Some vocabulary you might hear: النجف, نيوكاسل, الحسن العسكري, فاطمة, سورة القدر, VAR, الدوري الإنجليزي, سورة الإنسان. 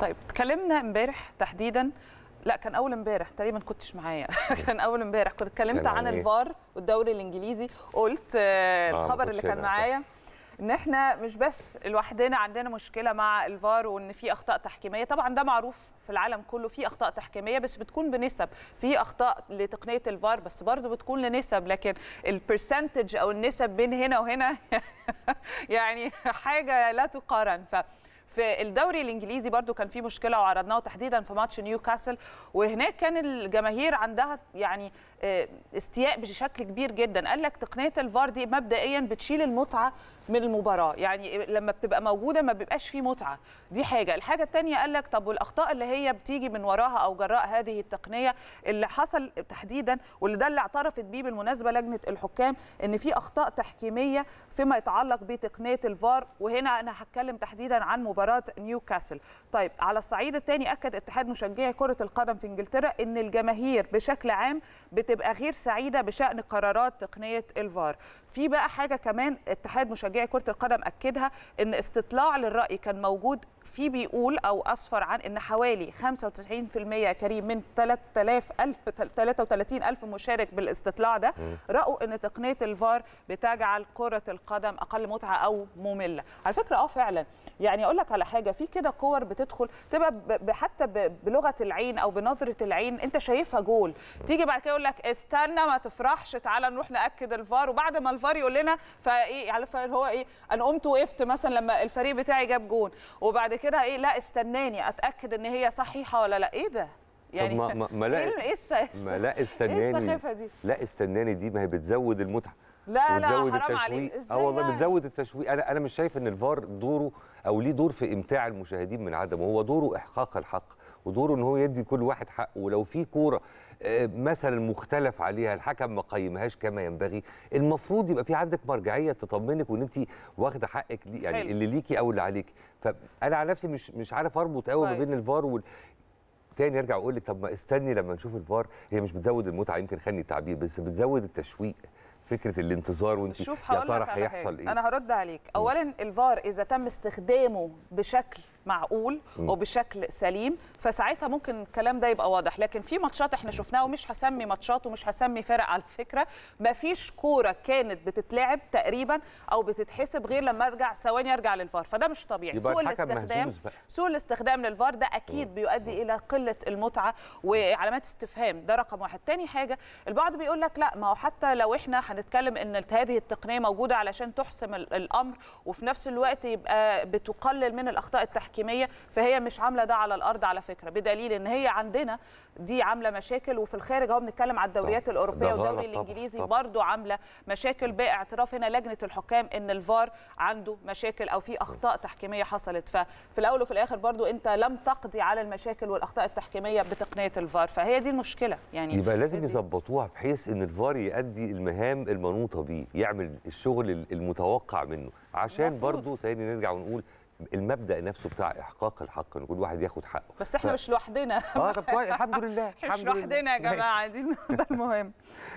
طيب اتكلمنا امبارح تحديدا، لا كان اول امبارح تقريبا، كنتش معايا كان اول امبارح كنت اتكلمت عن الفار والدوري الانجليزي. قلت الخبر اللي كان معايا ان احنا مش بس لوحدنا عندنا مشكله مع الفار، وان في اخطاء تحكيميه. طبعا ده معروف في العالم كله، في اخطاء تحكيميه بس بتكون بنسب، في اخطاء لتقنيه الفار بس برضو بتكون لنسب، لكن البرسنتج او النسب بين هنا وهنا يعني حاجه لا تقارن. في الدوري الانجليزي برضو كان في مشكله وعرضناها تحديدا في ماتش نيوكاسل، وهناك كان الجماهير عندها يعني استياء بشكل كبير جدا. قال لك تقنيه الفار دي مبدئيا بتشيل المتعه من المباراه، يعني لما بتبقى موجوده ما بيبقاش في متعه، دي حاجه. الحاجه الثانيه قال لك طب والاخطاء اللي هي بتيجي من وراها او جراء هذه التقنيه اللي حصل تحديدا، واللي ده اللي اعترفت بيه بالمناسبه لجنه الحكام، ان في اخطاء تحكيميه فيما يتعلق بتقنيه الفار، وهنا انا هتكلم تحديدا عن مباراه نيوكاسل. طيب على الصعيد الثاني، اكد اتحاد مشجعي كره القدم في انجلترا ان الجماهير بشكل عام بتبقى غير سعيده بشان قرارات تقنيه الفار. في بقى حاجه كمان اتحاد مشجعي كره القدم اكدها، ان استطلاع للراي كان موجود في بيقول او اسفر عن ان حوالي 95% كريم من 33000 مشارك بالاستطلاع ده راوا ان تقنيه الفار بتجعل كره القدم اقل متعه او ممله. على فكره فعلا، يعني اقول لك على حاجه، في كده كور بتدخل تبقى حتى بلغه العين او بنظره العين انت شايفها جول، تيجي بعد كده يقول لك استنى ما تفرحش، تعالى نروح ناكد الفار، وبعد ما الفار يقول لنا فايه على هو ايه، انا قمت وقفت مثلا لما الفريق بتاعي جاب جون، وبعد كده ايه، لا استناني اتاكد ان هي صحيحه ولا لا. ايه ده يعني؟ لا استناني، لا استناني دي ما هي بتزود المتعه، لا حرام عليك. والله بتزود التشويق. انا مش شايف ان الفار دوره او ليه دور في امتاع المشاهدين من عدمه، هو دوره احقاق الحق، ودوره ان هو يدي كل واحد حقه. ولو في كوره مثلا مختلف عليها الحكم ما قيمهاش كما ينبغي، المفروض يبقى في عندك مرجعيه تطمنك وان انت واخده حقك، يعني حلو. اللي ليكي او اللي عليكي. فانا على نفسي مش عارف اربط قوي ما بين الفار تاني. ارجع اقول لك طب ما استني لما نشوف الفار، هي مش بتزود المتعه، يمكن خلني التعبير، بس بتزود التشويق، فكره الانتظار وانت يا ترى هيحصل ايه. انا هرد عليك. اولا الفار اذا تم استخدامه بشكل معقول وبشكل سليم فساعتها ممكن الكلام ده يبقى واضح، لكن في ماتشات احنا شفناها، ومش هسمي ماتشات ومش هسمي فرق على فكره، مفيش كوره كانت بتتلعب تقريبا او بتتحسب غير لما ارجع ثواني ارجع للفار، فده مش طبيعي. سوء الاستخدام للفار ده اكيد بيؤدي الى قله المتعه وعلامات استفهام، ده رقم واحد. تاني حاجه، البعض بيقول لك لا ما هو حتى لو احنا هنتكلم ان هذه التقنيه موجوده علشان تحسم الامر وفي نفس الوقت يبقى بتقلل من الاخطاء التحكيميه، فهي مش عامله ده على الارض على فكره، بدليل ان هي عندنا دي عامله مشاكل، وفي الخارج اهو بنتكلم على الدوريات الاوروبيه والدوري الانجليزي برضو عامله مشاكل، باعتراف هنا لجنه الحكام ان الفار عنده مشاكل او في اخطاء تحكيميه حصلت. ففي الاول وفي الاخر برضو انت لم تقضي على المشاكل والاخطاء التحكيميه بتقنيه الفار، فهي دي المشكله. يعني يبقى لازم يظبطوها بحيث ان الفار يؤدي المهام المنوطه بيه، يعمل الشغل المتوقع منه، عشان برضو ثاني نرجع ونقول المبدا نفسه بتاع احقاق الحق، ان كل واحد ياخد حقه. بس احنا مش لوحدنا. طب كويس، الحمد لله. مش لوحدنا يا جماعه، دي المهم.